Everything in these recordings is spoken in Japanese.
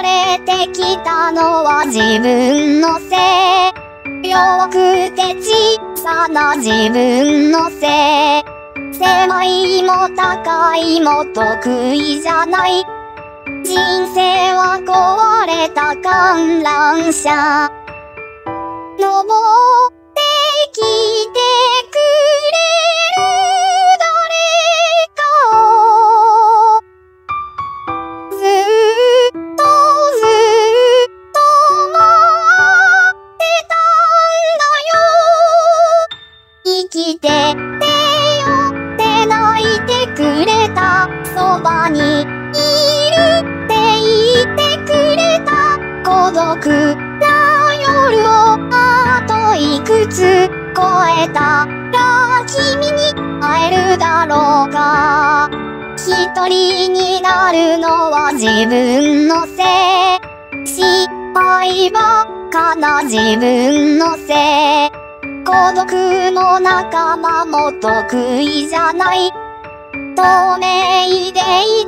われてきたのは自分のせい。弱くて小さな自分のせい。狭いも高いも得意じゃない。人生は壊れた観覧車。登ってきてくれる生きててよって泣いてくれた。そばにいるって言ってくれた。孤独な夜をあといくつ越えたら君に会えるだろうか。一人になるのは自分のせい。失敗ばっかな自分のせい。孤独も仲間も得意じゃない。透明でい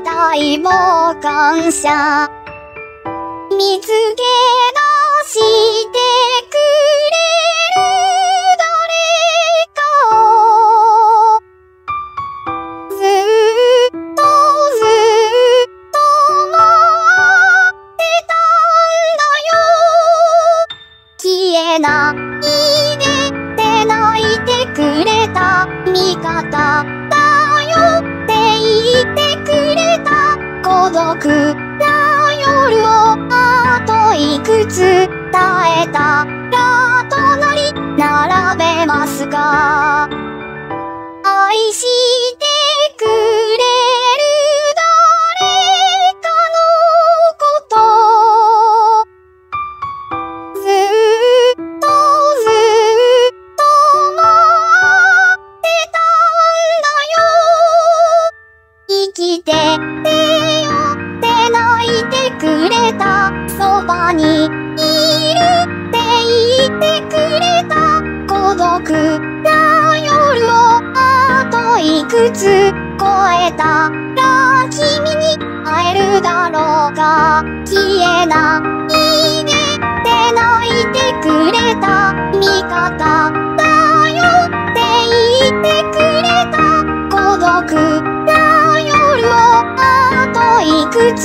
たい傍観者。見つけ出してくれる誰かを。ずっとずっと待ってたんだよ。消えない泣いてくれた。味方だよって言ってくれた。孤独な夜をあといくつ耐えたら隣並べますか。愛してくれるそばにいるって言ってくれた。孤独な夜をあといくつ越えたら君に会えるだろうか。消えないでって泣いてくれた。味方だよって言ってくれた。孤独な夜をあといくつ